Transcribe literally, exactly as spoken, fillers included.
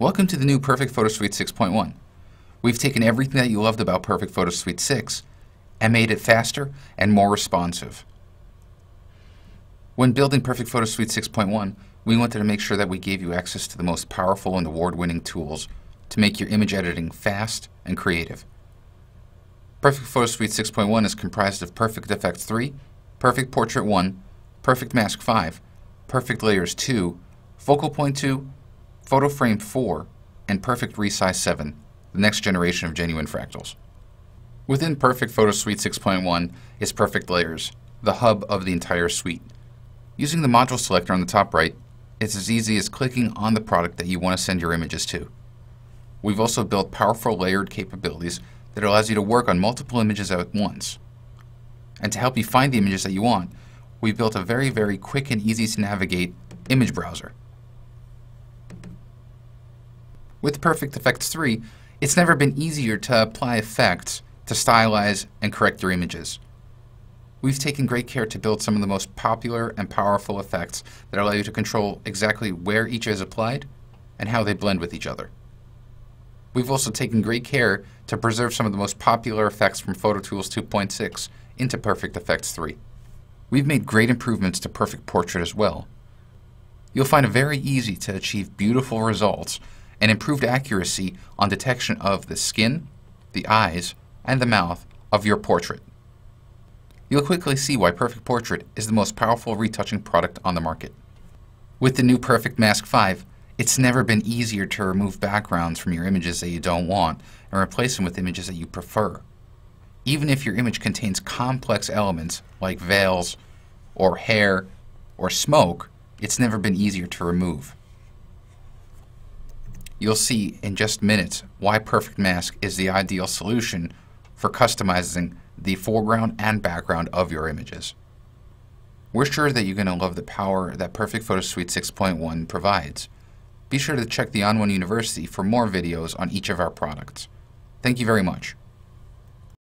Welcome to the new Perfect Photo Suite six point one. We've taken everything that you loved about Perfect Photo Suite six and made it faster and more responsive. When building Perfect Photo Suite six point one, we wanted to make sure that we gave you access to the most powerful and award-winning tools to make your image editing fast and creative. Perfect Photo Suite six point one is comprised of Perfect Effects three, Perfect Portrait one, Perfect Mask five, Perfect Layers two, Focal Point two, PhotoFrame four, and Perfect Resize seven, the next generation of genuine fractals. Within Perfect Photo Suite six point one is Perfect Layers, the hub of the entire suite. Using the module selector on the top right, it's as easy as clicking on the product that you want to send your images to. We've also built powerful layered capabilities that allows you to work on multiple images at once. And to help you find the images that you want, we've built a very, very quick and easy to navigate image browser. With Perfect Effects three, it's never been easier to apply effects to stylize and correct your images. We've taken great care to build some of the most popular and powerful effects that allow you to control exactly where each is applied and how they blend with each other. We've also taken great care to preserve some of the most popular effects from Photo Tools two point six into Perfect Effects three. We've made great improvements to Perfect Portrait as well. You'll find it very easy to achieve beautiful results and improved accuracy on detection of the skin, the eyes, and the mouth of your portrait. You'll quickly see why Perfect Portrait is the most powerful retouching product on the market. With the new Perfect Mask five, it's never been easier to remove backgrounds from your images that you don't want and replace them with images that you prefer. Even if your image contains complex elements like veils or hair or smoke, it's never been easier to remove. You'll see in just minutes why Perfect Mask is the ideal solution for customizing the foreground and background of your images. We're sure that you're going to love the power that Perfect Photo Suite six point one provides. Be sure to check the On One University for more videos on each of our products. Thank you very much.